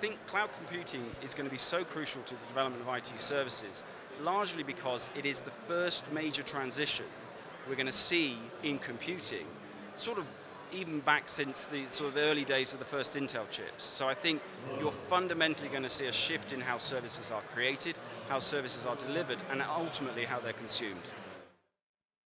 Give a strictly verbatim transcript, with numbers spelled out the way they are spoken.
think cloud computing is going to be so crucial to the development of I T services, largely because it is the first major transition we're going to see in computing, sort of even back since the sort of the early days of the first Intel chips. So I think you're fundamentally going to see a shift in how services are created, how services are delivered, and ultimately how they're consumed.